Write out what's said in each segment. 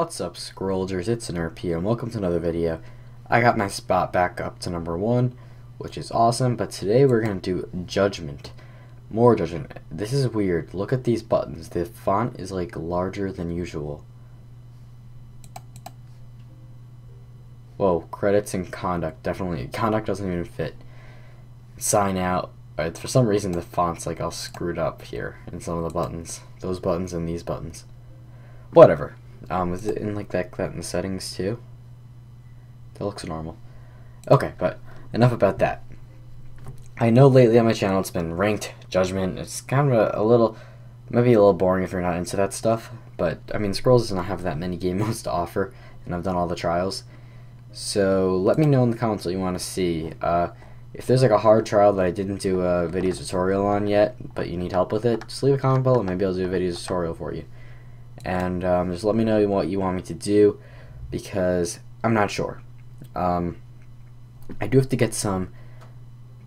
What's up, Scrollers? It's NRP and welcome to another video. I got my spot back up to #1, which is awesome, but today we're going to do Judgment. More Judgment. This is weird. Look at these buttons. The font is like larger than usual. Whoa, credits and conduct. Definitely. Conduct doesn't even fit. Sign out. Right, for some reason the font's like all screwed up here in some of the buttons. Those buttons and these buttons. Whatever. Is it in like that in the settings too? That looks normal. Okay, but enough about that. I know lately on my channel it's been ranked Judgment. It's kind of maybe a little boring if you're not into that stuff, but I mean, Scrolls does not have that many game modes to offer, and I've done all the trials. So let me know in the comments what you want to see. If there's like a hard trial that I didn't do a video tutorial on yet, but you need help with it, just leave a comment below and maybe I'll do a video tutorial for you. And just let me know what you want me to do, because I'm not sure. I do have to get some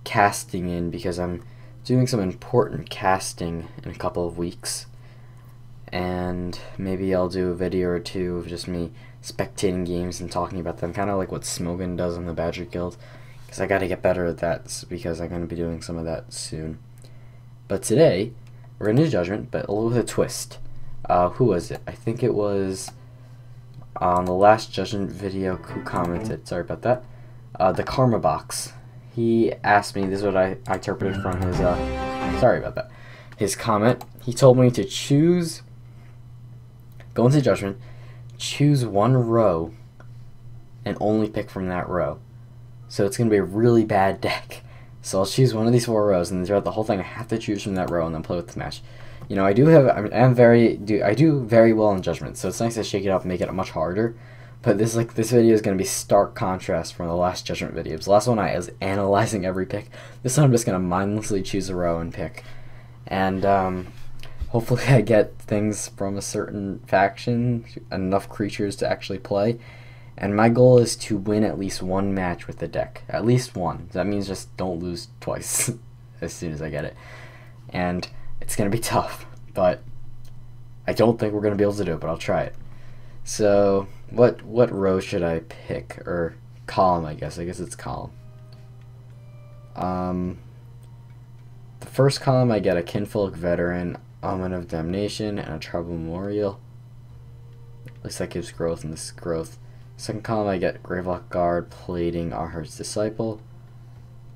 casting in, because I'm doing some important casting in a couple of weeks, and maybe I'll do a video or two of just me spectating games and talking about them, kind of like what Smogan does on the Badger Guild, because I got to get better at that, because I'm going to be doing some of that soon. But today we're going to do Judgment, but a little bit of a twist. Who was it? I think it was on the last Judgment video who commented, sorry about that, the Karma Box. He asked me, this is what I interpreted from his, sorry about that, his comment. He told me to choose, go into Judgment, choose one row, and only pick from that row. So it's going to be a really bad deck. So I'll choose one of these four rows, and throughout the whole thing I have to choose from that row and then play with the match. You know, I do very well in Judgment, so it's nice to shake it up and make it much harder. But this video is going to be stark contrast from the last Judgment videos. The last one I was analyzing every pick. This one I'm just going to mindlessly choose a row and pick. And hopefully I get things from a certain faction, enough creatures to actually play. And my goal is to win at least one match with the deck. At least one. That means just don't lose twice as soon as I get it. And it's going to be tough, but I don't think we're going to be able to do it, but I'll try it. So, what row should I pick? Or column, I guess. I guess it's column. The first column, I get a Kinfolk Veteran, Omen of Damnation, and a Tribal Memorial. At least that gives growth, and this is growth. Second column, I get Gravelock Guard, Plating, Our Heart's Disciple.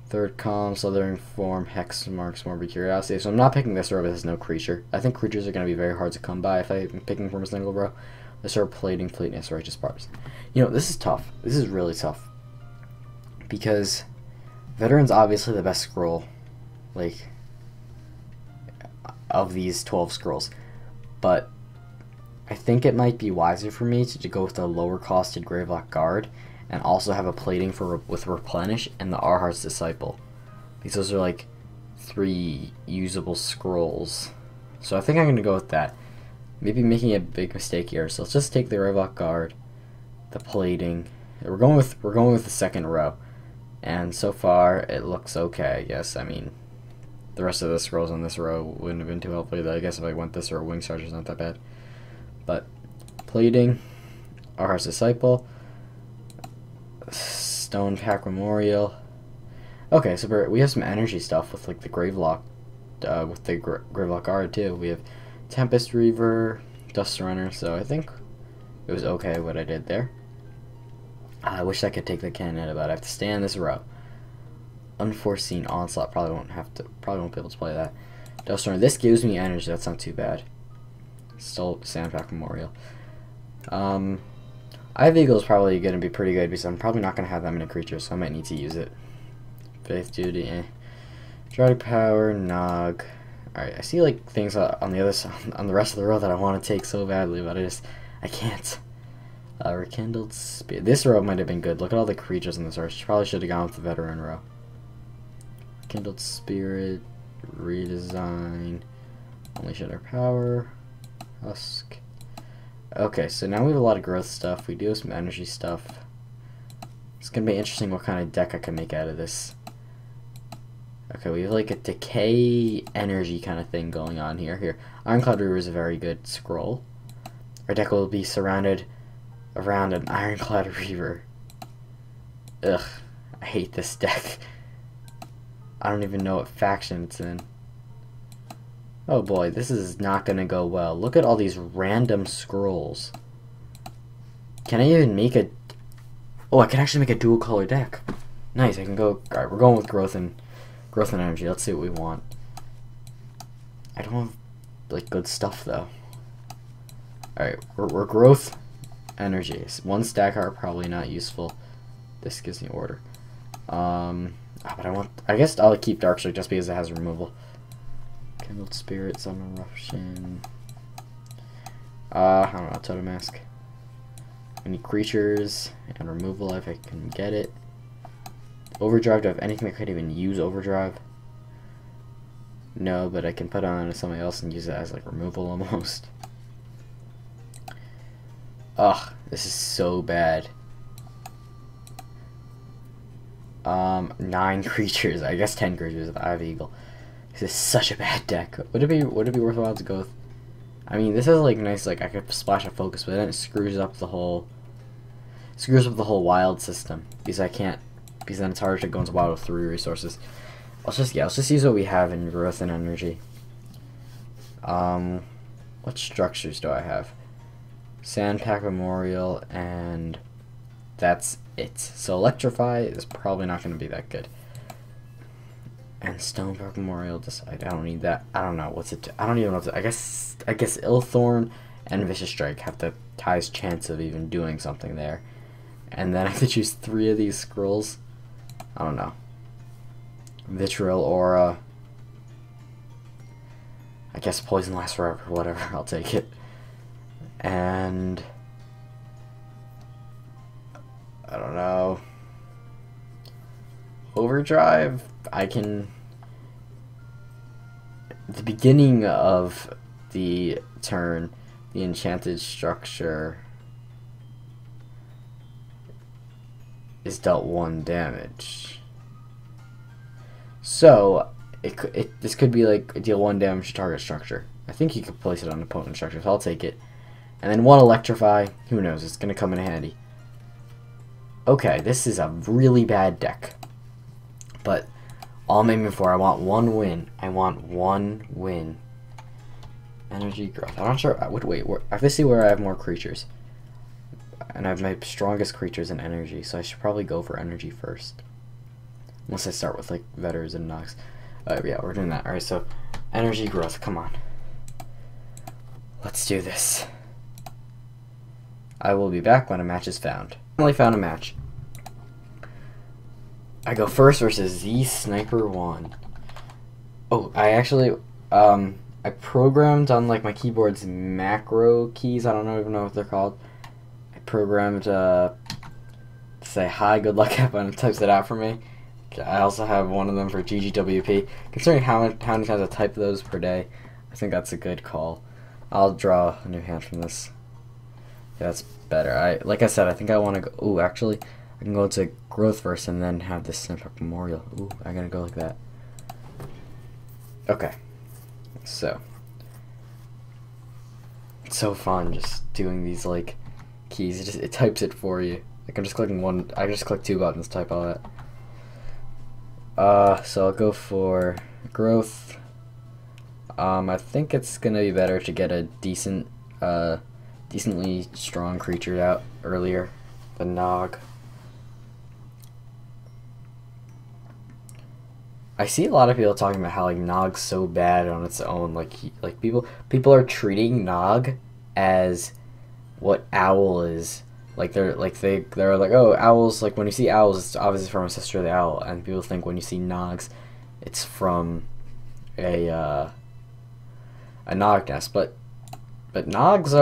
Third column, Slithering Form, Hex Marks, Morbid Curiosity. So I'm not picking this row because there's no creature. I think creatures are going to be very hard to come by if I'm picking from a single row. This row, Plating, Plateness, Righteous Barbs. You know, this is tough. This is really tough. Because Veteran's obviously the best scroll, like, of these 12 scrolls. But I think it might be wiser for me to go with the lower costed Gravelock Guard, and also have a Plating with Replenish and the Our Heart's Disciple, because those are like 3 usable scrolls. So I think I'm gonna go with that. Maybe making a big mistake here. So let's just take the Gravelock Guard, the Plating. We're going with the second row, and so far it looks okay. I guess, I mean, the rest of the scrolls on this row wouldn't have been too helpful. I guess if I went this row, Wing Charger's not that bad. But Plating, Our Heart's Disciple, Stone Pack Memorial. Okay, so we have some energy stuff with like the Gravelock, with the Gravelock Guard too. We have Tempest Reaver, Dust Surrender. So I think it was okay what I did there. I wish I could take the Cannon, but I have to stay in this row. Unforeseen Onslaught, probably won't be able to play that. Dust Surrender. This gives me energy. That's not too bad. Still Sand Pack Memorial. Eye of Eagle is probably going to be pretty good, because I'm probably not going to have that many creatures, so I might need to use it. Faith Duty, eh. Drag Power, Nog. Alright, I see like things on the other side, on the rest of the row that I want to take so badly, but I can't. Rekindled Spear. This row might have been good. Look at all the creatures in this row. Probably should have gone with the Veteran row. Rekindled Spirit, Redesign, Only Shatter Power, Husk. Okay, so now we have a lot of growth stuff. We do have some energy stuff. It's going to be interesting what kind of deck I can make out of this. Okay, we have like a decay energy kind of thing going on here. Ironclad Reaver is a very good scroll. Our deck will be surrounded around an Ironclad Reaver. Ugh, I hate this deck. I don't even know what faction it's in. Oh boy, this is not gonna go well. Look at all these random scrolls. Can I even make a... Oh, I can actually make a dual color deck. Nice, I can go... Alright, we're going with growth and energy. Let's see what we want. I don't have, like, good stuff, though. Alright, we're growth energy. One stack are probably not useful. This gives me order. But I want... I guess I'll keep Dark Strike just because it has removal. Kindled Spirit, Sun Eruption... I don't know, Totem Mask. Any creatures and removal if I can get it. Overdrive, do I have anything that could even use Overdrive? No, but I can put on somebody else and use it as like removal almost. Ugh, this is so bad. 9 creatures, I guess 10 creatures with Eye of Eagle. This is such a bad deck. Would it be worthwhile to go with? I mean, this is like nice, like I could splash a focus, but then it screws up the whole wild system because I can't, because then it's harder to go into wild with 3 resources. Let's just use what we have in growth and energy. What structures do I have? Sandpack Memorial, and that's it. So Electrify is probably not going to be that good. And Stonepack Memorial, decide I don't need that. I don't know what's it. I don't even know. I guess Illthorn and Vicious Strike have the highest chance of even doing something there. And then I have to choose 3 of these scrolls. I don't know. Vitriol Aura. I guess Poison lasts forever. Whatever, I'll take it. And I don't know. Overdrive. I can. At the beginning of the turn, the enchanted structure is dealt 1 damage. So this could be like deal 1 damage to target structure. I think you could place it on opponent structure, so I'll take it. And then 1 electrify. Who knows? It's gonna come in handy. Okay, this is a really bad deck, but all I'm aiming for, I want 1 win. I want 1 win. Energy growth. I'm not sure. I would wait. I have to see where I have more creatures, and I have my strongest creatures in energy, so I should probably go for energy first. Unless I start with like Vetters and Nox. Yeah, we're doing that. All right, so energy growth. Come on, let's do this. I will be back when a match is found. Finally found a match. I go first versus Z Sniper1. Oh, I actually I programmed on like my keyboard's macro keys. I don't even know what they're called. I programmed say hi, good luck, everyone types it out for me. I also have one of them for GGWP. Considering how many times I type those per day, I think that's a good call. I'll draw a new hand from this. Yeah, that's better. Like I said, I think I want to go. Ooh, actually, I can go to growth first and then have this Sandpack Memorial. Ooh, I'm gonna go like that. Okay, so it's so fun just doing these like keys. It types it for you. Like I'm just clicking one. I just click 2 buttons, type all that. So I'll go for growth. I think it's gonna be better to get a decent decently strong creature out earlier than Nog. I see a lot of people talking about how like Nog's so bad on its own, like people are treating Nog as what Owl is. Like they're like, oh, owls, like when you see owls it's obviously from a sister of the owl, and people think when you see Nogs it's from a Nog nest, but Nogs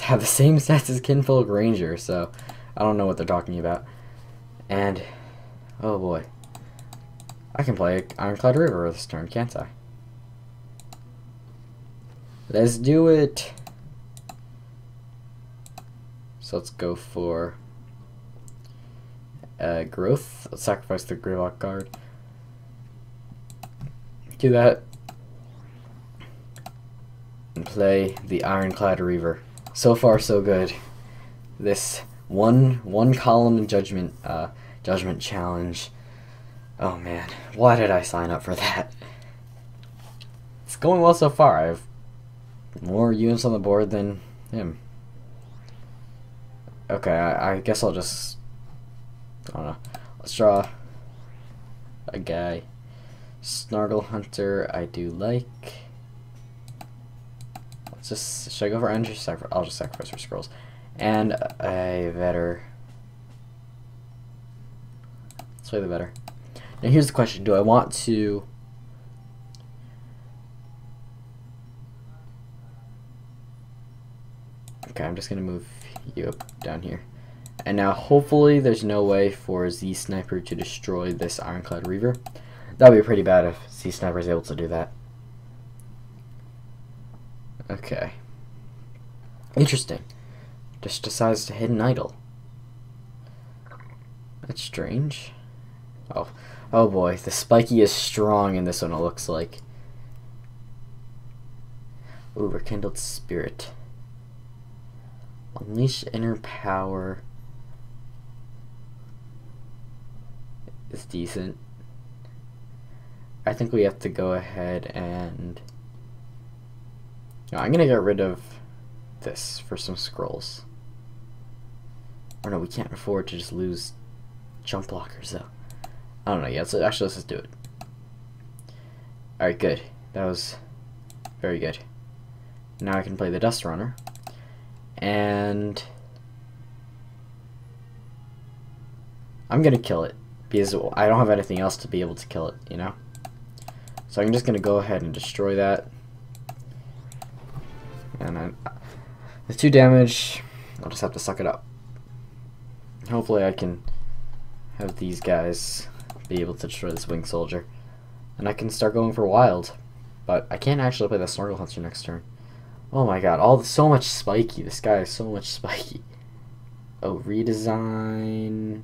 have the same stats as Kinfolk Ranger, so I don't know what they're talking about. And oh boy, I can play Ironclad River this turn, can't I? Let's do it. So let's go for growth. Let's sacrifice the Greylock Guard. Do that. And play the Ironclad Reaver. So far so good. this one column judgment judgment challenge. Oh man, why did I sign up for that? It's going well so far. I have more units on the board than him. Okay, I guess I'll just, I don't know. Let's draw a guy. Snargle Hunter, I do like. Let's just, should I go for energy? I'll just sacrifice for Scrolls. And a better. Let's play the better. Now here's the question, do I want to... Okay, I'm just going to move you up down here. And now hopefully there's no way for Z Sniper to destroy this Ironclad Reaver. That would be pretty bad if Z Sniper is able to do that. Okay. Interesting. Just decides to hit an idol. That's strange. Oh, oh boy, the spiky is strong in this one, it looks like. Ooh, Rekindled Spirit. Unleash inner power is decent. I think we have to go ahead and... No, I'm gonna get rid of this for some Scrolls. Oh no, we can't afford to just lose jump blockers though. I don't know yet, so actually let's just do it. Alright, good. That was very good. Now I can play the Dust Runner. And I'm gonna kill it, because I don't have anything else to be able to kill it, you know? So I'm just gonna go ahead and destroy that. And the 2 damage, I'll just have to suck it up. Hopefully I can have these guys be able to destroy this Winged Soldier. And I can start going for wild. But I can't actually play the Snorkel Hunter next turn. Oh my god, all so much spiky. This guy is so much spiky. Oh, redesign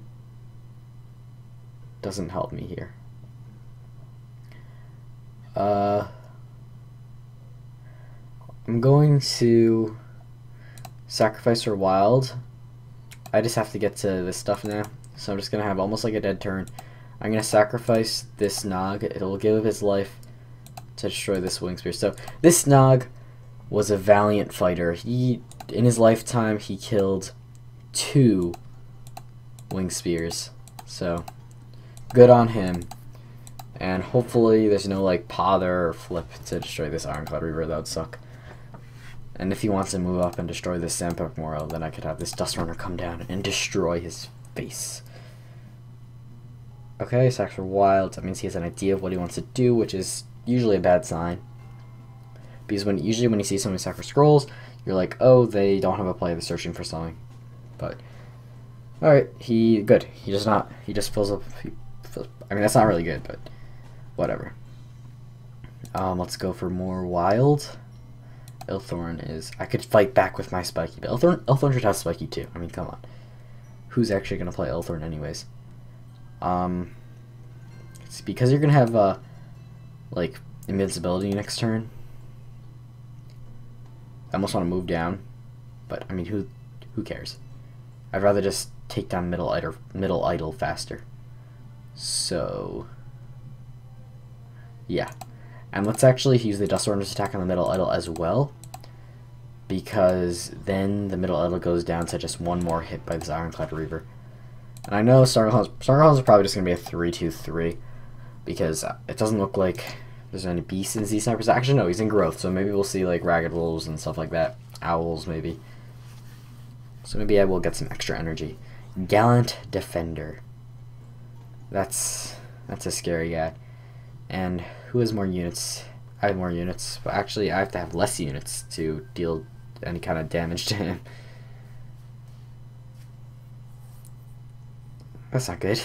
doesn't help me here. I'm going to sacrifice for wild. I just have to get to this stuff now. So I'm just going to have almost like a dead turn. I'm going to sacrifice this Nog. It'll give his life to destroy this Wing Spear. So this Nog was a valiant fighter. He, in his lifetime, he killed 2 Wing Spears. So good on him. And hopefully there's no like pother or flip to destroy this Ironclad Reaver. That would suck. And if he wants to move up and destroy this Sandpack Morrow, then I could have this Dust Runner come down and destroy his face. Okay, sacks for wild. That means he has an idea of what he wants to do, which is usually a bad sign. Because usually when you see someone sack for Scrolls, you're like, oh, they don't have a play. They're searching for something. But all right, he just fills up. I mean, that's not really good, but whatever. Let's go for more wild. Illthorn is... I could fight back with my spiky, but Illthorn should have spiky too. I mean, come on. Who's actually going to play Illthorn anyways? It's because you're going to have, like, invincibility next turn. I almost want to move down, but, I mean, who cares? I'd rather just take down middle idol faster. So... yeah. And let's actually use the Dust Runner's attack on the middle idol as well, because then the middle idol goes down to just 1 more hit by this Ironclad Reaver. And I know Snarglehawks is probably just going to be a 3-2-3, because it doesn't look like there's any beasts in Z Snipers. Actually, no, he's in growth, so maybe we'll see like Ragged Wolves and stuff like that. Owls, maybe. So maybe I will get some extra energy. Gallant Defender. That's a scary guy. And who has more units? I have more units, but actually I have to have less units to deal any kind of damage to him. That's not good.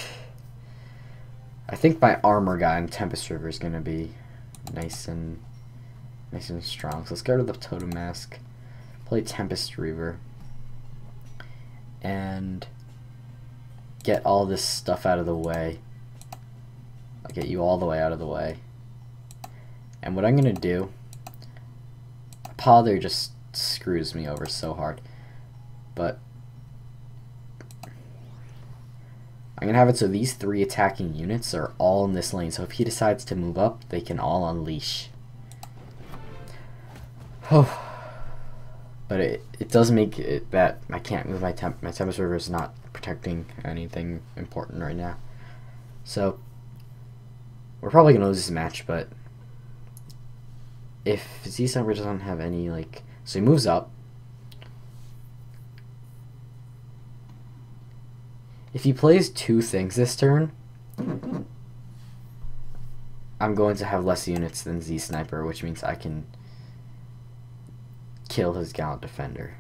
I think my armor guy in Tempest River is gonna be nice and strong. So let's get rid of the Totem Mask. Play Tempest River. And get all this stuff out of the way. I'll get you all the way out of the way. And what I'm going to do... Pother just screws me over so hard. But I'm gonna have it so these three attacking units are all in this lane, so if he decides to move up, they can all unleash. Oh, but it does make it that I can't move my Tempest River is not protecting anything important right now. So we're probably gonna lose this match, but if Z Sniper doesn't have any, like, so he moves up. If he plays two things this turn, I'm going to have less units than Z Sniper, which means I can kill his Gallant Defender.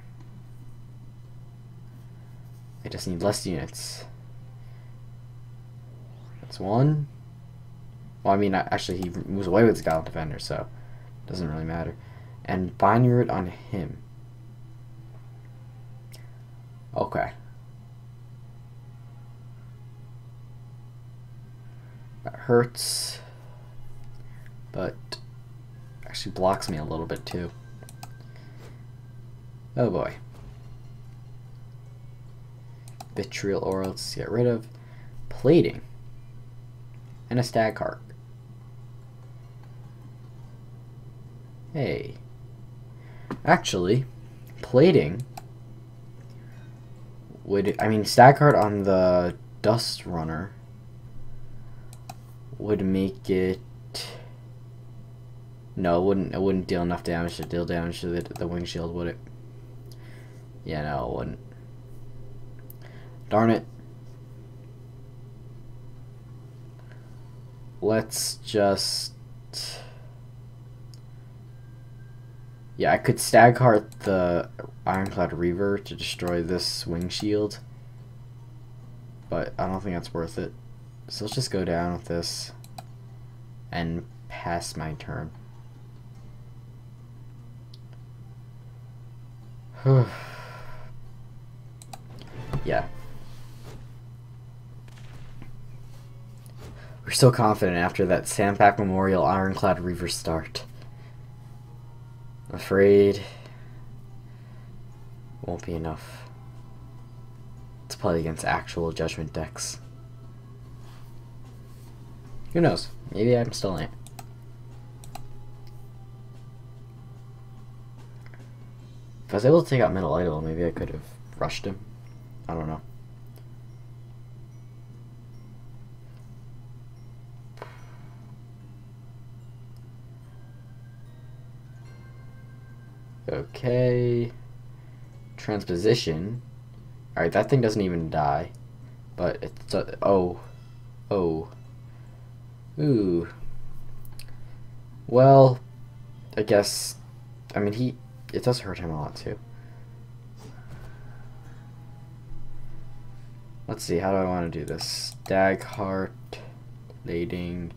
I just need less units. That's one. Well, I mean, actually, he moves away with his Gallant Defender, so it doesn't really matter. And Binary Root on him. Okay. That hurts, but actually blocks me a little bit too. Oh boy. Vitriol Aura, let's get rid of. Plating. And a Stag Heart. Hey. Actually, plating would, I mean, Stag Heart on the Dust Runner would make it, no, it wouldn't deal enough damage to deal damage to the wing shield, would it? Yeah, no, it wouldn't. Darn it. Let's just, yeah, I could Stagheart the Ironclad Reaver to destroy this wing shield, but I don't think that's worth it. So let's just go down with this and pass my turn. Yeah. We're so confident after that Sandpack Memorial Ironclad Reaver start. I'm afraid won't be enough to play against actual Judgment decks. Who knows? Maybe I'm still in it. If I was able to take out Metal Idol, maybe I could have rushed him. I don't know. Okay. Transposition. Alright, that thing doesn't even die. But it's a, oh. Oh. Ooh. Well, I guess, I mean, he, it does hurt him a lot too. Let's see, how do I want to do this? Stagheart, plating.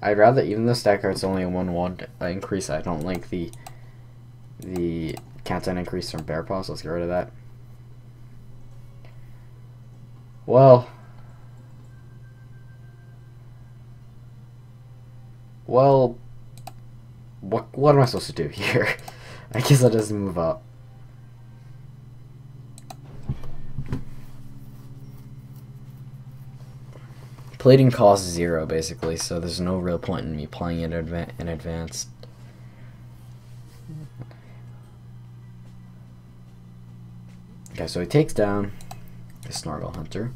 I'd rather, even though Stagheart's only a 1/1 increase, I don't like the countdown increase from Bear Paw, so let's get rid of that. Well, what am I supposed to do here? I guess I'll just move up. Plating costs 0 basically, so there's no real point in me playing it in advance. Okay, so he takes down the Snargle Hunter.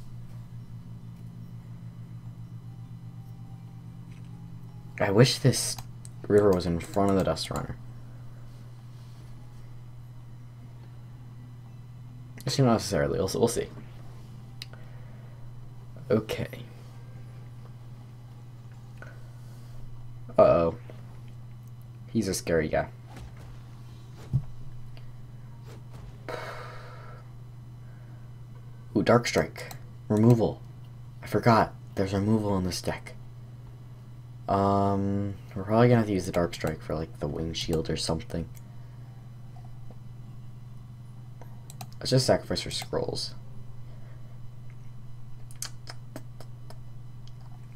I wish this river was in front of the Dust Runner. Actually, not necessarily. We'll see. Okay. Uh-oh. He's a scary guy. Ooh, Dark Strike. Removal. I forgot. There's removal in this deck. We're probably gonna have to use the Dark Strike for, like, the wing shield or something. Let's just sacrifice for Scrolls.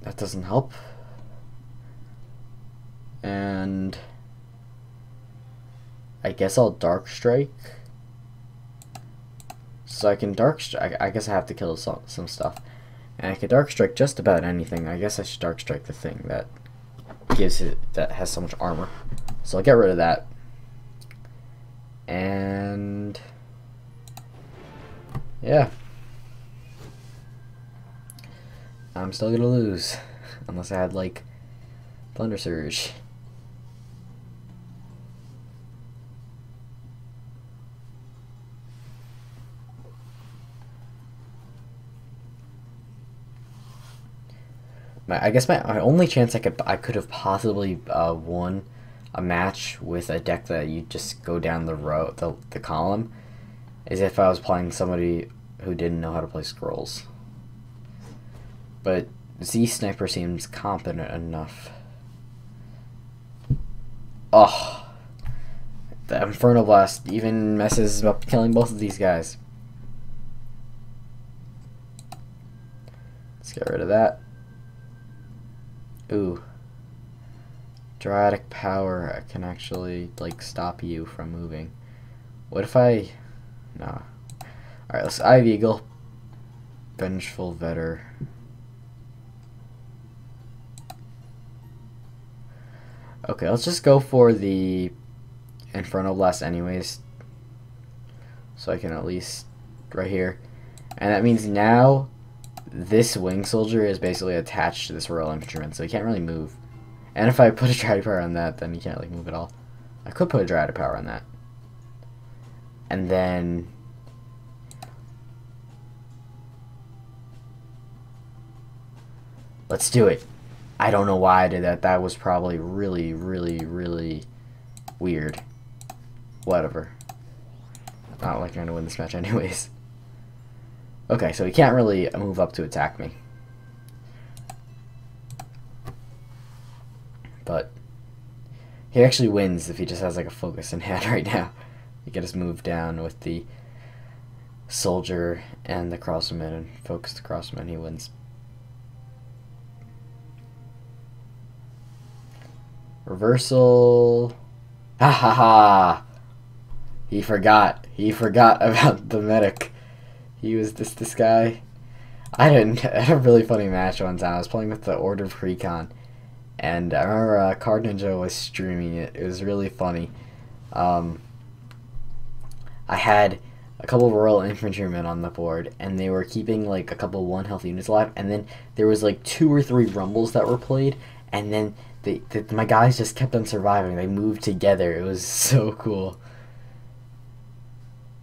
That doesn't help. and I guess I'll Dark Strike. So I can Dark Strike. I guess I have to kill some stuff. And I could Dark Strike just about anything. I guess I should Dark Strike the thing that gives it, that has so much armor. So I'll get rid of that. And yeah, I'm still gonna lose unless I had like Thunder Surge. I guess my only chance I could have possibly won a match with a deck that you just go down the row, the column, is if I was playing somebody who didn't know how to play Scrolls. But Z Sniper seems competent enough. Oh, the Inferno Blast even messes up killing both of these guys. Let's get rid of that. Ooh, Dramatic Power can actually like stop you from moving. What if I? Nah. All right, let's Eye of Eagle, Vengeful Vetter. Okay, let's just go for the Inferno Blast anyways, so I can at least right here, and that means now this Wing Soldier is basically attached to this Royal Infantryman, so he can't really move. And if I put a Dryad Power on that, then he can't like move at all. I could put a Dryad Power on that, and then let's do it. I don't know why I did that. That was probably really, really, really weird. Whatever. I'm not like trying to win this match anyways. Okay, so he can't really move up to attack me. But he actually wins if he just has like a focus in hand right now. You get his move down with the soldier and the crossman, and focus the crossman, he wins. Reversal. Ha ha ha! He forgot. He forgot about the medic. He was this guy. I had a really funny match one time. I was playing with the Order of Precon, and I remember Card Ninja was streaming it. It was really funny. I had a couple of Royal Infantrymen on the board, and they were keeping like a couple of 1 health units alive. And then there was like 2 or 3 rumbles that were played, and then my guys just kept on surviving. They moved together. It was so cool.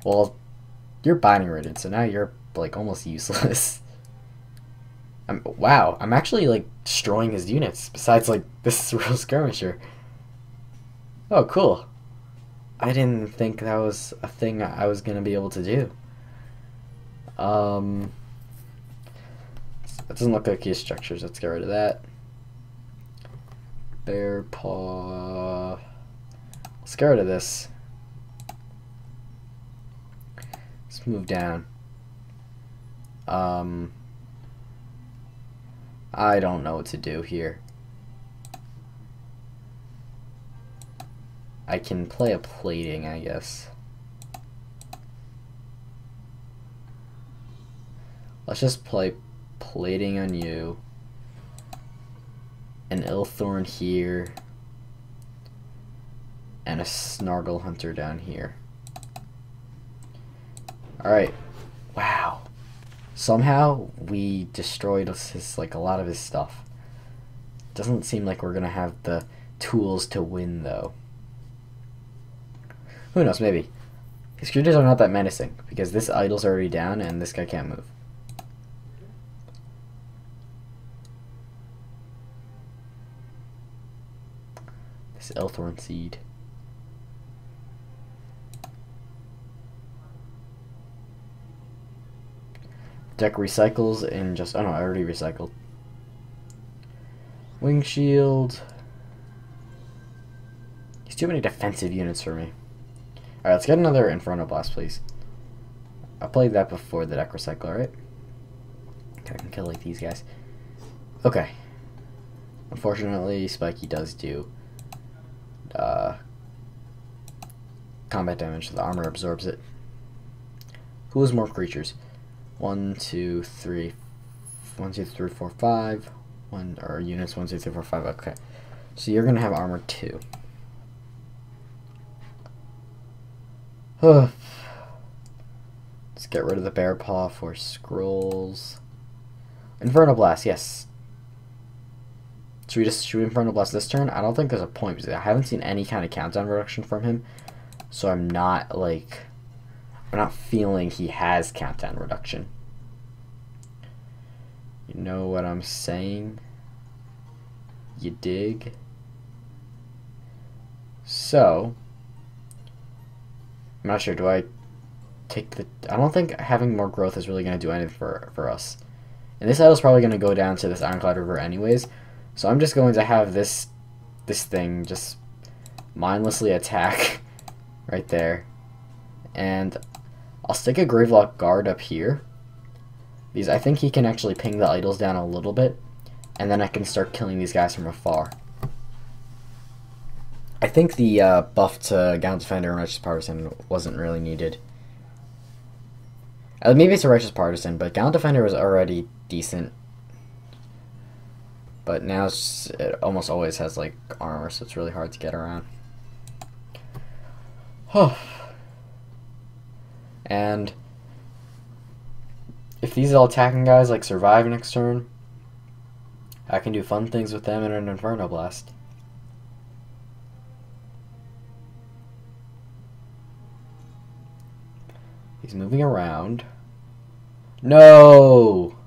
Well, you're binding rated, so now you're like almost useless. Wow, I'm actually like destroying his units. Besides, like this Royal Skirmisher. Oh, cool! I didn't think that was a thing I was gonna be able to do. That doesn't look like his structures. Let's get rid of that. Bear paw. Let's get rid of this. Let's move down. I don't know what to do here. I can play a plating, I guess. Let's just play plating on you. An Illthorn here. And a Snargle Hunter down here. Alright, wow. Somehow we destroyed his, like, a lot of his stuff. Doesn't seem like we're gonna have the tools to win though. Who knows, maybe. His creatures are not that menacing because this idol's already down and this guy can't move. This Illthorn Seed. Deck recycles and just, oh no, I already recycled. Wing Shield. He's too many defensive units for me. Alright, let's get another Inferno Blast, please. I played that before the deck recycler, right? I can kill like these guys. Okay. Unfortunately, Spiky does do combat damage, so the armor absorbs it. Who has more creatures? 1, 2, 3, 4, 5. Or units, 1, 2, 3, 4, 5. Okay. So you're gonna have armor 2. Let's get rid of the bear paw for scrolls. Inferno blast, yes. Should we just shoot Inferno blast this turn? I don't think there's a point because I haven't seen any kind of countdown reduction from him, so I'm not like, I'm not feeling he has countdown reduction. You know what I'm saying? You dig? So, I'm not sure, do I take the... I don't think having more growth is really going to do anything for us. And this idle's probably going to go down to this Ironclad River anyways, so I'm just going to have this thing just mindlessly attack right there. And I'll stick a Gravelock guard up here. These, I think he can actually ping the idols down a little bit, and then I can start killing these guys from afar. I think the buff to Gallant Defender and Righteous Partisan wasn't really needed. Maybe it's a Righteous Partisan, but Gallant Defender was already decent. But now it's just, it almost always has like armor, so it's really hard to get around. And if these all attacking guys like survive next turn, I can do fun things with them in an Inferno Blast. He's moving around. No!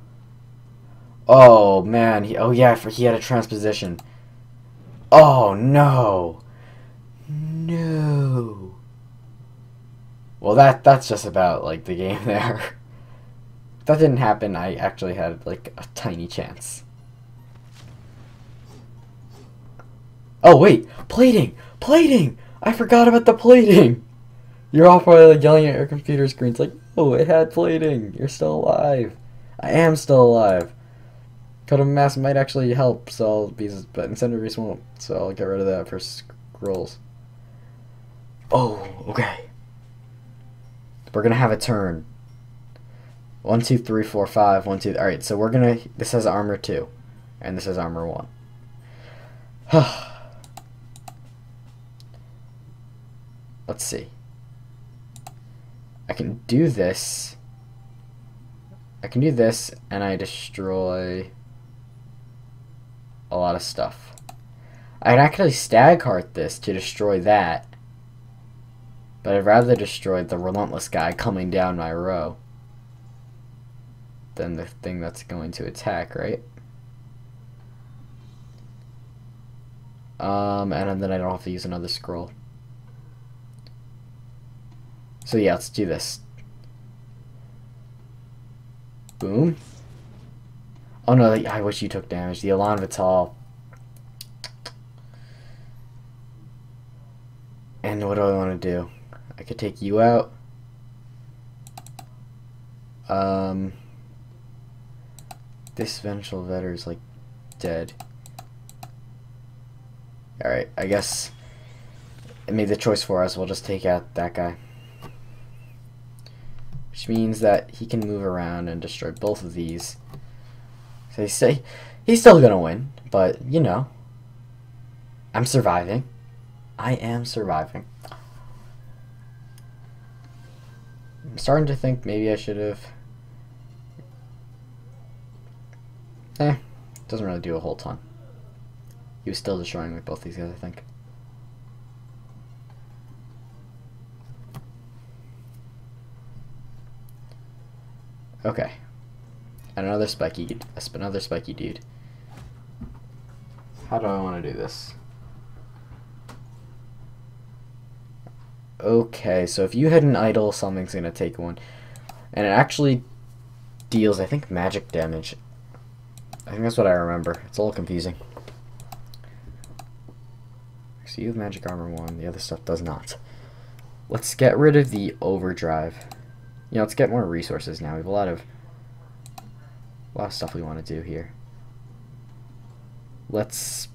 Oh man, he had a transposition. Oh no! No! Well that's just about like the game there. If that didn't happen, I actually had like a tiny chance. Oh wait, plating! Plating! I forgot about the plating! You're all probably like yelling at your computer screens like, oh, it had plating! You're still alive! I am still alive! Coat of Mass might actually help, so but Incendiary Beast won't, so I'll get rid of that for scrolls. Oh, okay. We're gonna have a turn. 1, 2, 3, 4, 5, 1, 2... Alright, so we're gonna... This has armor 2, and this has armor 1. Let's see. I can do this. I can do this, and I destroy a lot of stuff. I can actually Stagheart this to destroy that, but I'd rather destroy the Relentless guy coming down my row than the thing that's going to attack, right? And then I don't have to use another scroll. So yeah, let's do this. Boom. Oh no, I wish you took damage. The Elan Vital. And what do I want to do? I could take you out. This Vengeful Vetter is like dead. Alright, I guess it made the choice for us. We'll just take out that guy. Which means that he can move around and destroy both of these. So they say he's still gonna win, but you know, I'm surviving. I am surviving. I'm starting to think maybe I should have. Doesn't really do a whole ton. He was still destroying with both these guys, I think. Okay, and another spiky dude. How do I want to do this? Okay, so if you hit an idol, something's gonna take one, and it actually deals, I think, magic damage. I think that's what I remember. It's a little confusing. So you have magic armor 1. The other stuff does not. Let's get rid of the overdrive. You know, let's get more resources now. We have a lot of stuff we want to do here. Let's...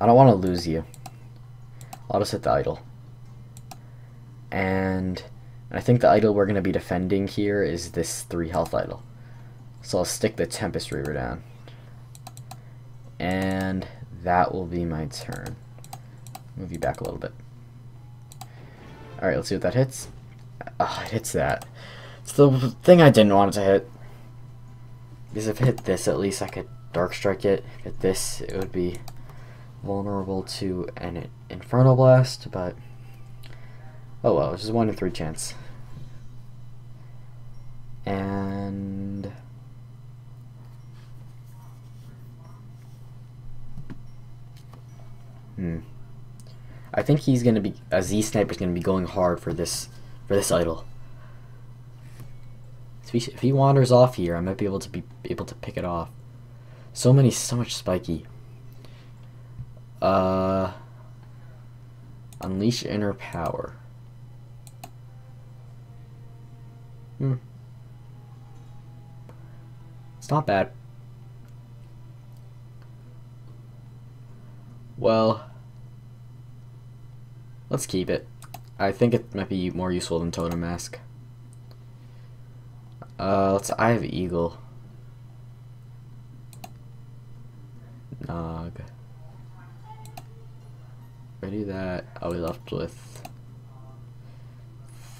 I don't want to lose you. I'll just hit the idol. And I think the idol we're going to be defending here is this 3 health idol. So I'll stick the Tempest Reaver down. And that will be my turn. Move you back a little bit. Alright, let's see what that hits. Oh, it hits that. It's the thing I didn't want it to hit. Because if it hit this, at least I could Dark Strike it. If it hit this, it would be vulnerable to an Infernal Blast, but... oh well, it's just 1 in 3 chance. And... I think he's gonna be Z Sniper's gonna be going hard for this idol. So if he wanders off here, I might be able to pick it off. So much spiky. Unleash inner power. It's not bad. Well, let's keep it. I think it might be more useful than Totem Mask. Let's Eye of Eagle. Nog. Ready that. I'll be left with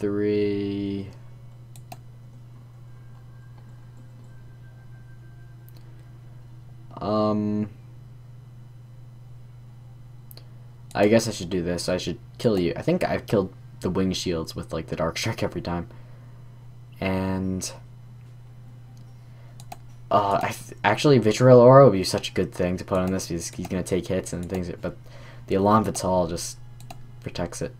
3. I guess I should do this. I should kill you. I think I've killed the wing shields with like the Dark Strike every time. And actually Vitriol Aura would be such a good thing to put on this because he's gonna take hits and things, but the Elan Vital just protects it.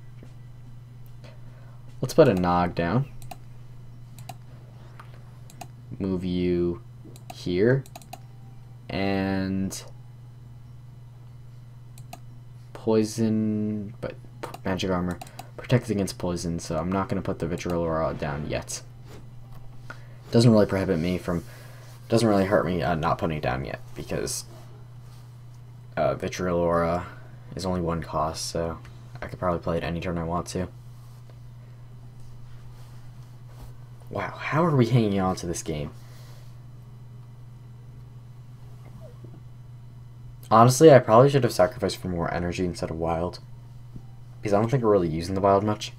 Let's put a Nog down. Move you here and poison, but magic armor protects against poison, so I'm not going to put the Vitriol Aura down yet. Doesn't really prohibit me from, doesn't really hurt me not putting it down yet, because Vitriol Aura is only 1 cost, so I could probably play it any turn I want to. Wow, how are we hanging on to this game? Honestly, I probably should have sacrificed for more energy instead of wild, because I don't think we're really using the wild much.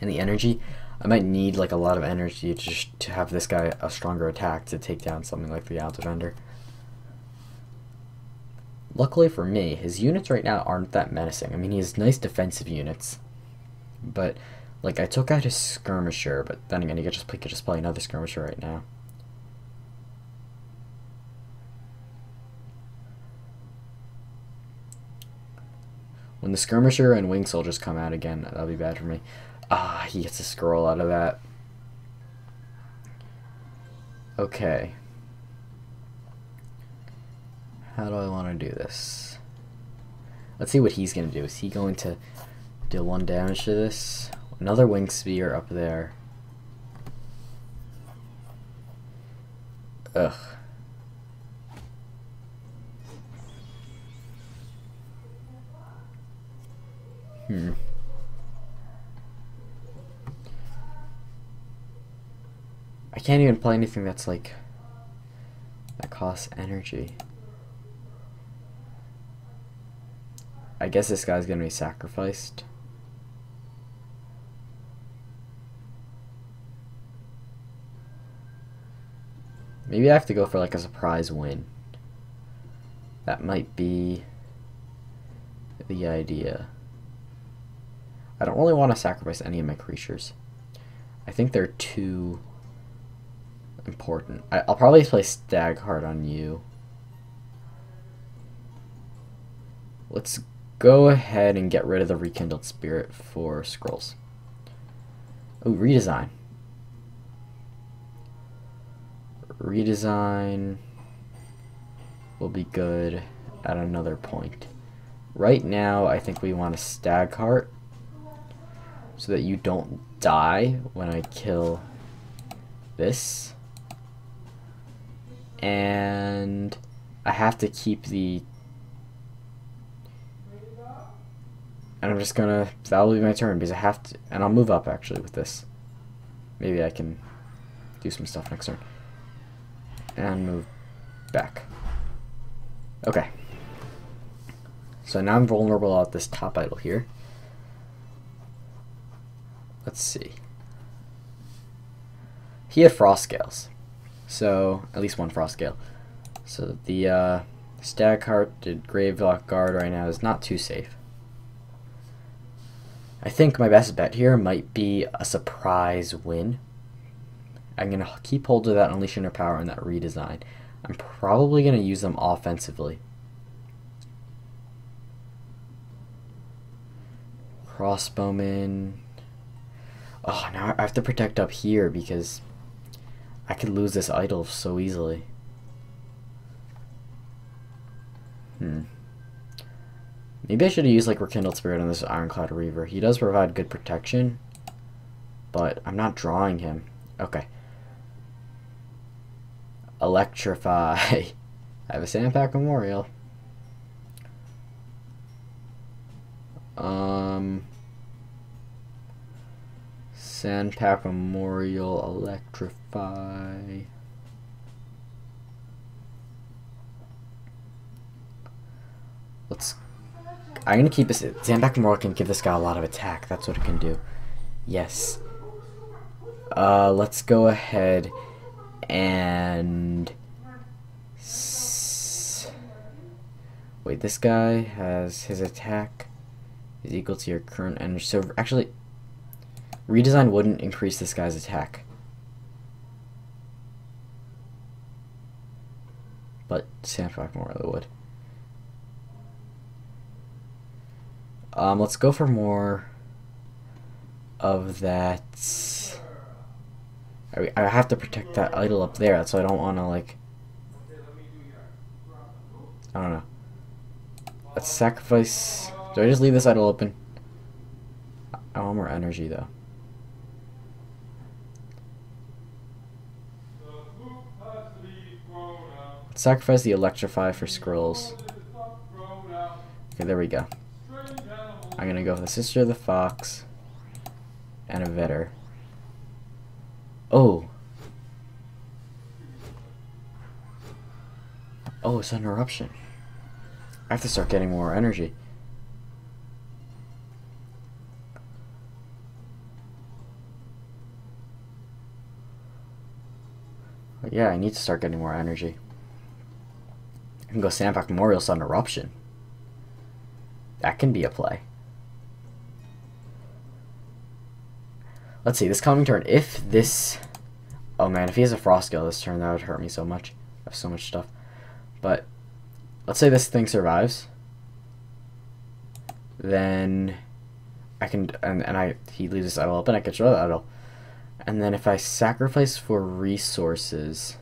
And the energy, I might need like a lot of energy to have this guy a stronger attack to take down something like the Wild Defender. Luckily for me, his units right now aren't that menacing. I mean, he has nice defensive units, but like I took out his skirmisher, but then again, he could just play another skirmisher right now. When the skirmisher and wing soldiers come out again, that'll be bad for me. He gets a scroll out of that. Okay. How do I want to do this? Let's see what he's going to do. Is he going to deal 1 damage to this? Another wing spear up there. Ugh. I can't even play anything that's like that costs energy. I guess this guy's gonna be sacrificed. Maybe I have to go for like a surprise win. That might be the idea. I don't really want to sacrifice any of my creatures. I think they're too important. I'll probably play Stagheart on you. Let's go ahead and get rid of the Rekindled Spirit for Scrolls. Oh, redesign. Redesign will be good at another point. Right now, I think we want a Stagheart, so that you don't die when I kill this. And I have to keep the... I And I'm just gonna, that'll be my turn because I have to, and I'll move up actually with this. Maybe I can do some stuff next turn. And move back. Okay. So now I'm vulnerable at this top idol here. Let's see. He had frost scales. So, at least one frost scale. So the stag-hearted Gravelock guard right now is not too safe. I think my best bet here might be a surprise win. I'm going to keep hold of that Unleashing Her Power and that redesign. I'm probably going to use them offensively. Crossbowman. Oh, now I have to protect up here because I could lose this idol so easily. Maybe I should have used like Rekindled Spirit on this Ironclad Reaver. He does provide good protection, but I'm not drawing him. Okay. Electrify. I have a Sandpack Memorial. Sandpack Memorial, Electrify. Let's. I'm gonna keep this. Sandpack Memorial can give this guy a lot of attack. That's what it can do. Yes. Let's go ahead and. Wait, this guy has his attack is equal to your current energy. So actually. Redesign wouldn't increase this guy's attack. But Sandpack Memorial would. Let's go for more of that. I have to protect that idol up there, so I don't want to, like... I don't know. Let's sacrifice... Do I just leave this idol open? I want more energy, though. Sacrifice the Electrify for Scrolls. Okay, there we go. I'm gonna go for the Sister of the Fox and a Vetter. Oh, it's an eruption. I have to start getting more energy. But yeah, I need to start getting more energy. I can go Sandpack Memorial Sun Eruption. That can be a play. Let's see, this coming turn, if this... Oh man, if he has a Frost Scale this turn, that would hurt me so much. I have so much stuff. But, let's say this thing survives. Then, I can... he leaves this idol open, I can draw the idol. And then if I sacrifice for resources...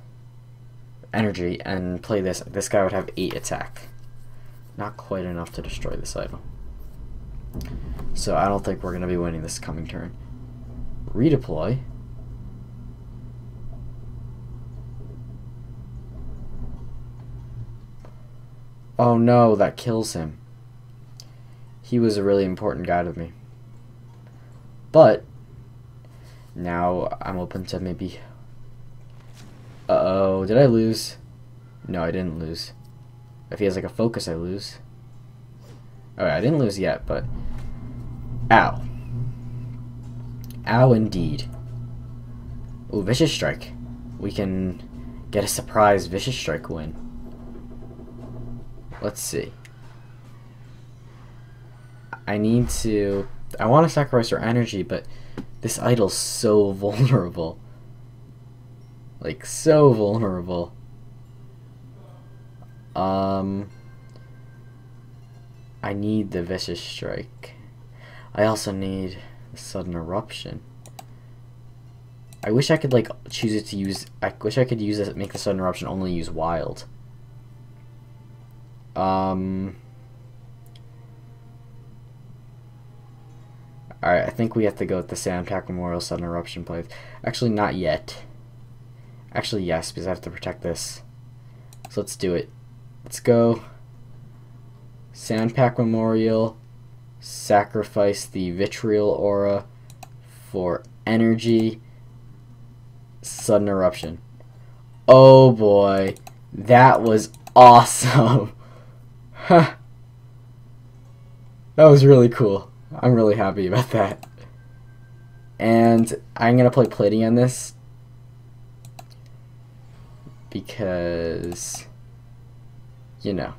energy and play this, this guy would have 8 attack. Not quite enough to destroy this idol. So I don't think we're going to be winning this coming turn. Redeploy. Oh no, that kills him. He was a really important guy to me. But now I'm open to maybe... Uh-oh, did I lose? No, I didn't lose. If he has like a focus, I lose. Alright, I didn't lose yet, but... Ow. Ow indeed. Ooh, Vicious Strike. We can get a surprise Vicious Strike win. Let's see. I need to... I want to sacrifice our energy, but this idol's so vulnerable. Like, so vulnerable. I need the Vicious Strike. I also need a Sudden Eruption. I wish I could, like, choose it to use... I wish I could use it, make the Sudden Eruption only use Wild. Alright, I think we have to go with the Sandpack Memorial Sudden Eruption play. Actually, not yet. Actually, yes, because I have to protect this. So let's do it. Let's go. Sandpack Memorial, sacrifice the vitriol aura for energy. Sudden eruption. Oh boy, that was awesome. Huh. That was really cool. I'm really happy about that. And I'm gonna play plating on this because, you know,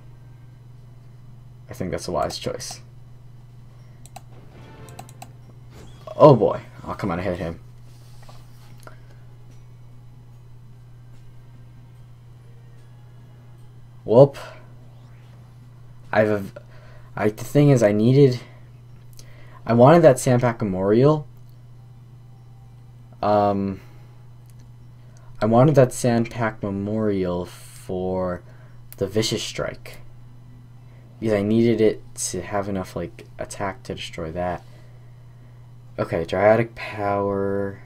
I think that's a wise choice. Oh boy, I'll come on and hit him. Whoop. The thing is, I wanted that Sandpack Memorial. I wanted that Sandpack Memorial for the Vicious Strike, because I needed it to have enough like attack to destroy that. Okay, Dryadic Power.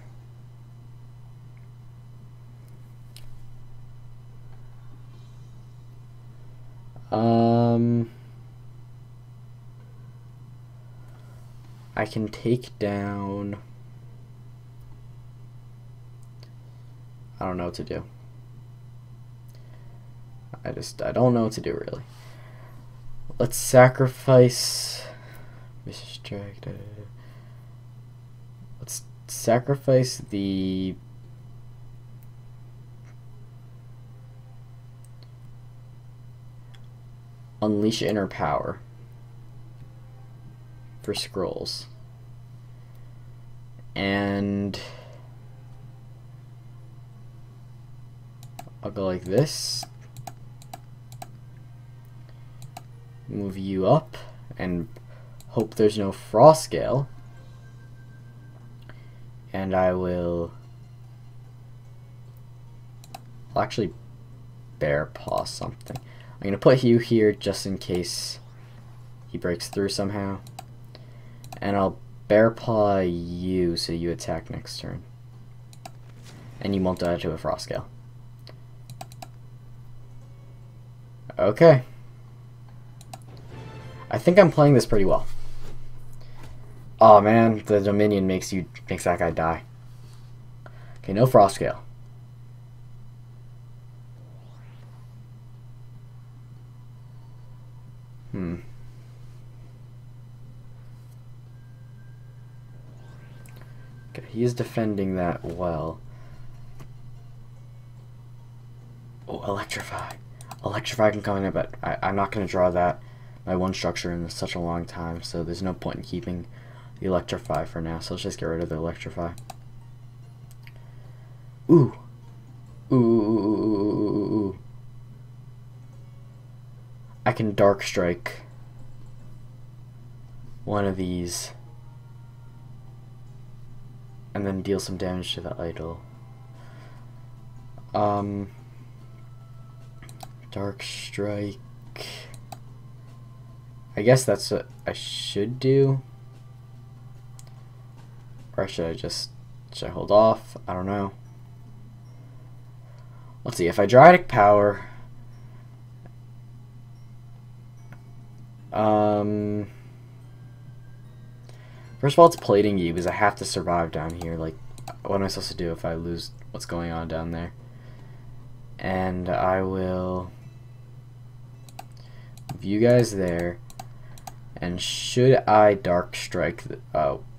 I can take down, I don't know what to do. I don't know what to do really. Let's sacrifice Distracted. Let's sacrifice the Unleash Inner Power for Scrolls. And I'll go like this. Move you up and hope there's no Frost Gale. And I will actually Bear Paw something. I'm gonna put Hugh here just in case he breaks through somehow. And I'll Bear Paw you so you attack next turn. And you won't die to a Frost Gale. Okay. I think I'm playing this pretty well. Oh man, the Dominion makes that guy die. Okay, no Frost Gale. Okay, he is defending that well. Oh, Electrify. Electrify can come in, but I'm not going to draw that, my one structure, in such a long time, so there's no point in keeping the Electrify for now, so let's just get rid of the Electrify. Ooh. Ooh, ooh, ooh, ooh, ooh, ooh. I can Dark Strike one of these and then deal some damage to the idol. Dark Strike, I guess that's what I should do, or should I hold off? I don't know. Let's see, if I Dryadic Power, first of all, it's plating you because I have to survive down here. Like, what am I supposed to do if I lose what's going on down there? And I will view guys there. And should I Dark Strike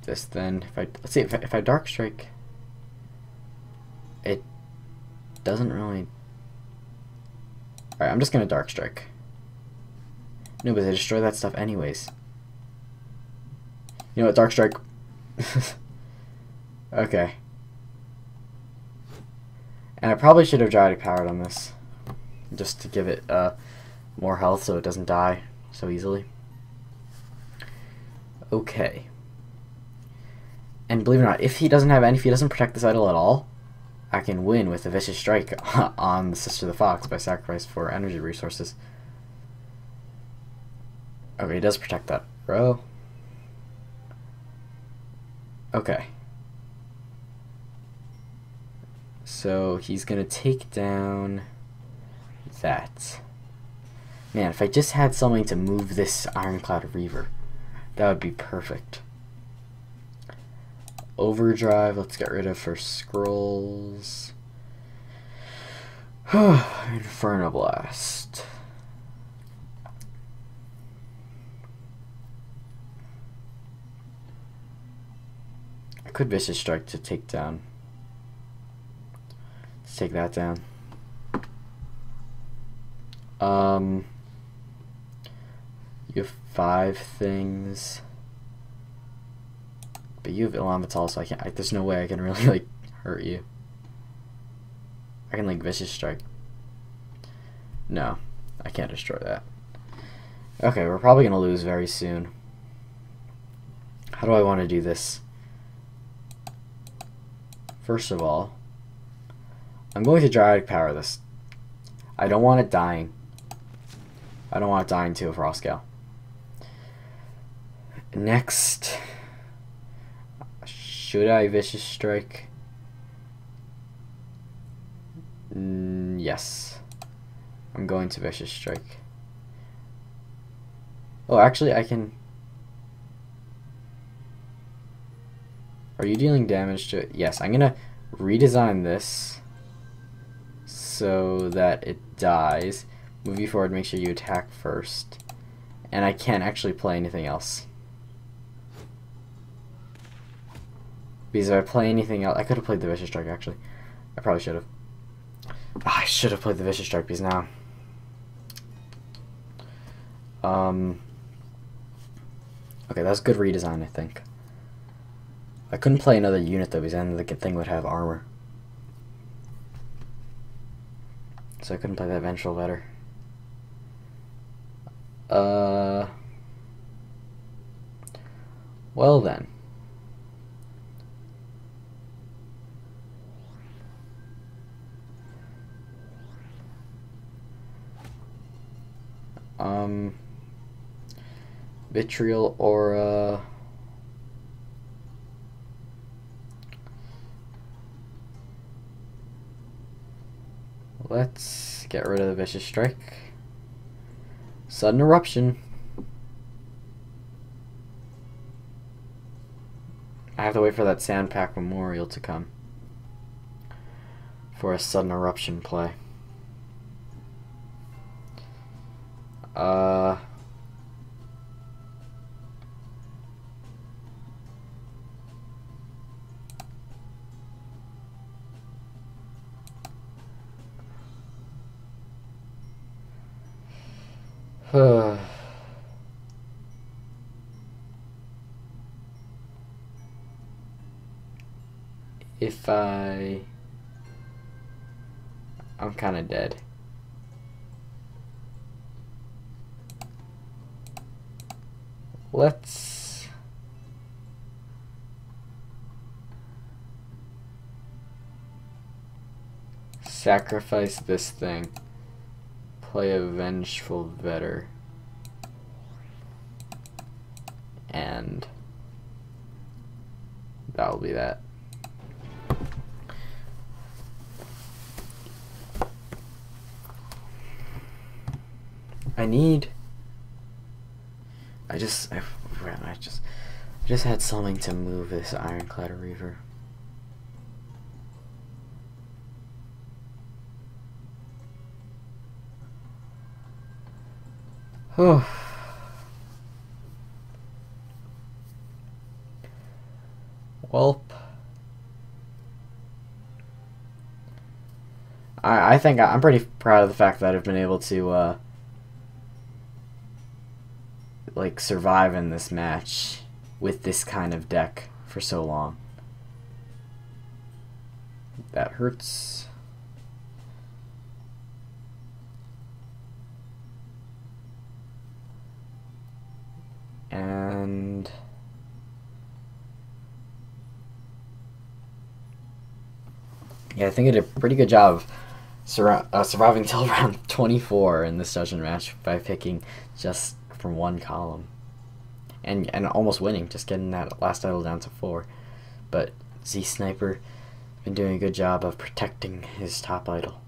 this then? Let's see, if I Dark Strike, it doesn't really. Alright, I'm just gonna Dark Strike. No, but they destroy that stuff anyways. You know what, Dark Strike. Okay. And I probably should have Dryadic Powered on this, just to give it more health so it doesn't die so easily. Okay. And believe it or not, if he doesn't protect this idol at all, I can win with a Vicious Strike on the Sister of the Fox by sacrifice for energy resources. Okay, he does protect that row. Okay. So he's gonna take down that. Man, if I just had something to move this Ironclad Reaver, That would be perfect. Overdrive, let's get rid of for Scrolls. Inferno Blast. I could Vicious Strike to take down. Let's take that down. You have 5 things. But you have Ilamatal, so I can't. There's no way I can really like hurt you. I can like Vicious Strike. No, I can't destroy that. Okay, we're probably gonna lose very soon. How do I want to do this? First of all, I'm going to Dryadic Power this. I don't want it dying. I don't want it dying to a Frostgale. Next. Should I Vicious Strike? Yes. I'm going to Vicious Strike. Oh, actually I can... Are you dealing damage to it? Yes, I'm going to redesign this so that it dies. Move you forward, make sure you attack first. And I can't actually play anything else. Because if I play anything else, I could have played the Vicious Strike actually. I probably should have. Oh, I should have played the Vicious Strike because now. Okay, that's good redesign, I think. I couldn't play another unit though because then the thing would have armor. So I couldn't play that Ventral better. Well then. Vitriol Aura. Let's get rid of the Vicious Strike. Sudden Eruption. I have to wait for that Sandpack Memorial to come for a Sudden Eruption play. I'm kind of dead. Let's sacrifice this thing. Play a Vengeful Vetter. And that'll be that. I just had something to move this Ironclad Reaver. Oh. Welp. I think I'm pretty proud of the fact that I've been able to like survive in this match with this kind of deck for so long. That hurts. And yeah, I think I did a pretty good job of surviving till round 24 in this dungeon match by picking just from one column. And almost winning, just getting that last idol down to 4. But Z Sniper has been doing a good job of protecting his top idol.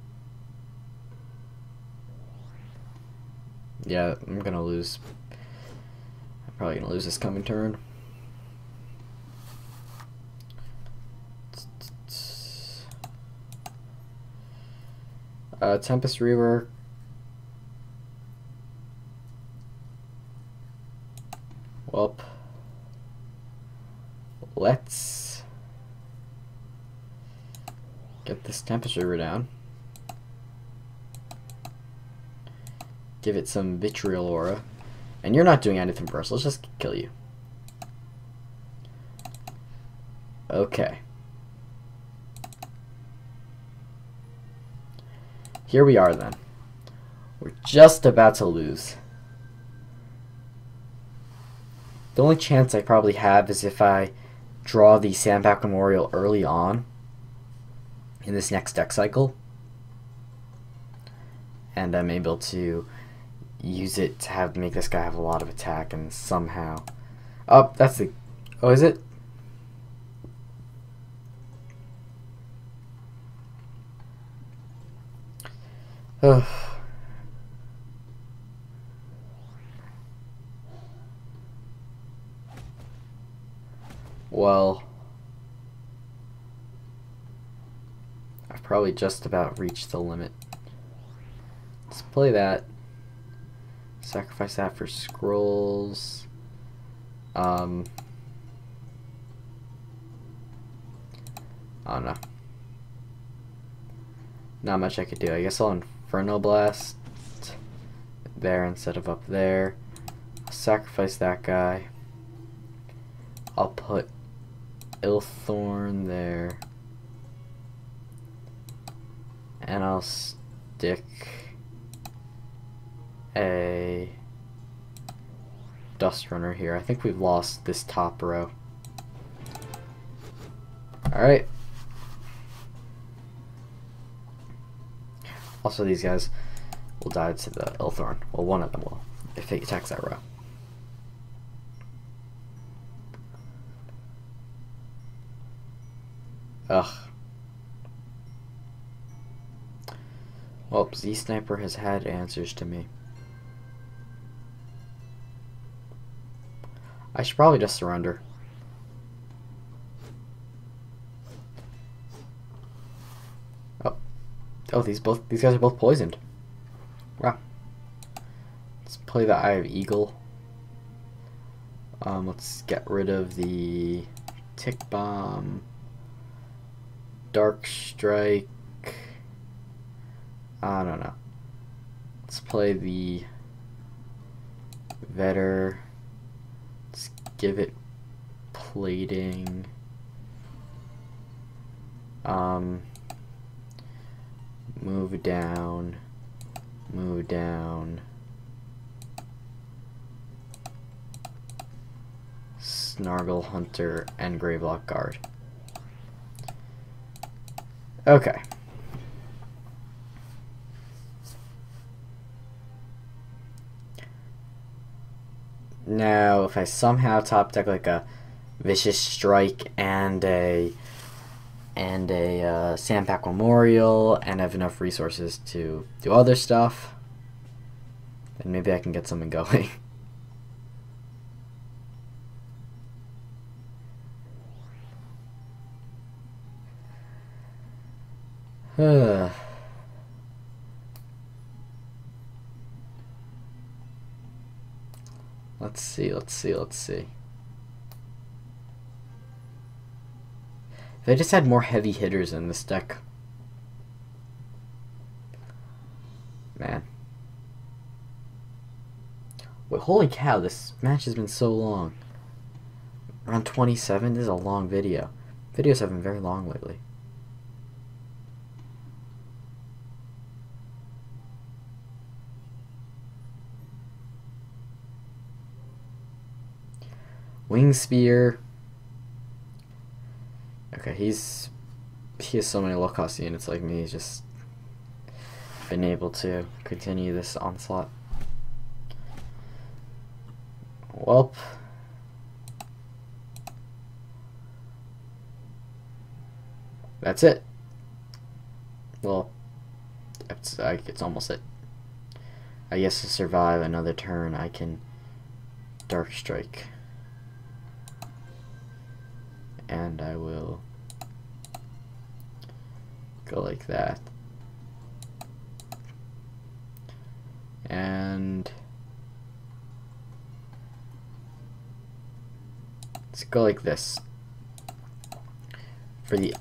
Yeah, I'm gonna lose. Probably gonna lose this coming turn. Tempest Reaver. Welp. Let's get this Tempest Reaver down. Give it some Vitriol Aura. And you're not doing anything for us. Let's just kill you. Okay. Here we are then. We're just about to lose. The only chance I probably have is if I draw the Sandpack Memorial early on in this next deck cycle. And I'm able to use it to have make this guy have a lot of attack and somehow... Oh, that's the... Oh, is it? Ugh. Well, I've probably just about reached the limit. Let's play that. Sacrifice that for Scrolls. I don't know. Not much I could do. I guess I'll Inferno Blast there instead of up there. I'll sacrifice that guy. I'll put Illthorn there. And I'll stick a Dust Runner here. I think we've lost this top row. Alright. Also, these guys will die to the Illthorn. Well, one of them will, if it attacks that row. Ugh. Well, Z Sniper has had answers to me. I should probably just surrender. Oh, these guys are both poisoned. Wow. Let's play the Eye of Eagle. Let's get rid of the Tick Bomb, Dark Strike. I don't know. Let's play the Vetter. Let's give it plating. Move down, move down. Snargle Hunter and Gravelock Guard. Okay. Now, if I somehow top deck like a Vicious Strike and a Sandpack Memorial and have enough resources to do other stuff, then maybe I can get something going. Let's see, let's see, let's see. They just had more heavy hitters in this deck. Man. Wait, holy cow, this match has been so long. Around 27? This is a long video. Videos have been very long lately. Wing Spear. Okay, he has so many low-cost units like me. He's just been able to continue this onslaught. Welp. That's it. Well, it's almost it. I guess to survive another turn, I can Dark Strike. And I will go like that. And let's go like this. For the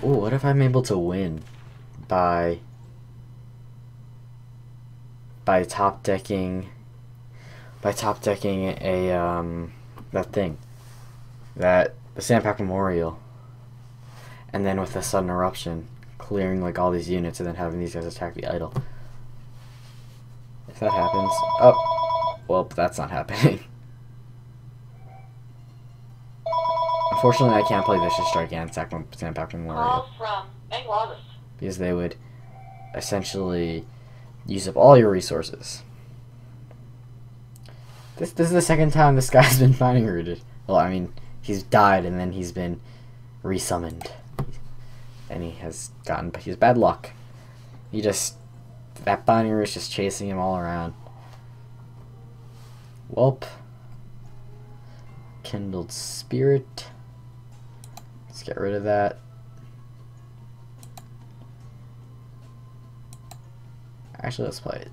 what if I'm able to win by top decking a that thing, that the Sandpack Memorial, and then with a sudden eruption clearing like all these units and then having these guys attack the idol. If that happens, oh well, that's not happening. Unfortunately, I can't play Vicious Strike and Sandpack Memorial because they would essentially use up all your resources. This is the second time this guy's been mining rooted. Well, I mean, he's died and then he's been resummoned, and he has gotten, but he's bad luck. He just, that binding root is just chasing him all around. Welp. Kindled Spirit. Let's get rid of that. Actually, let's play it.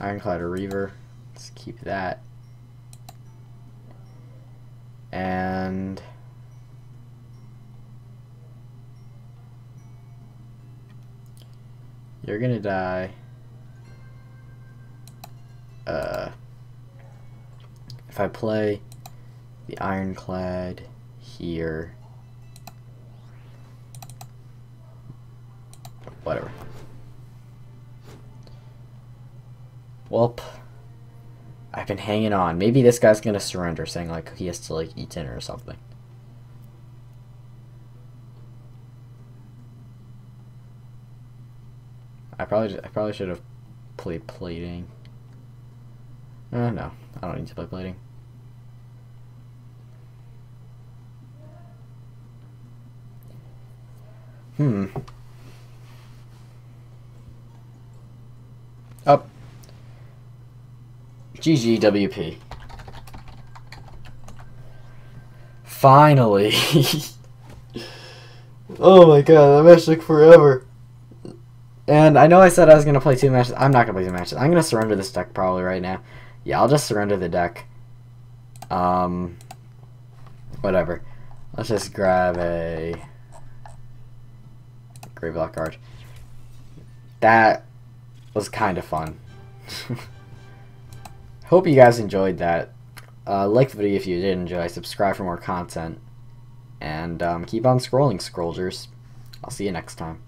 Ironclad Reaver. Let's keep that. And you're gonna die. If I play the Ironclad here, whatever. Welp, I've been hanging on. Maybe this guy's gonna surrender, saying like he has to like eat dinner or something. I probably should have played plating. No, I don't need to play plating. Up. GGWP. Finally. Oh my god, that match took forever. And I know I said I was going to play two matches. I'm not going to play two matches. I'm going to surrender this deck probably right now. Yeah, I'll just surrender the deck. Whatever. Let's just grab a gray block card. That was kind of fun. Hope you guys enjoyed that. Like the video if you did enjoy. Subscribe for more content. And keep on scrolling, Scrollers. I'll see you next time.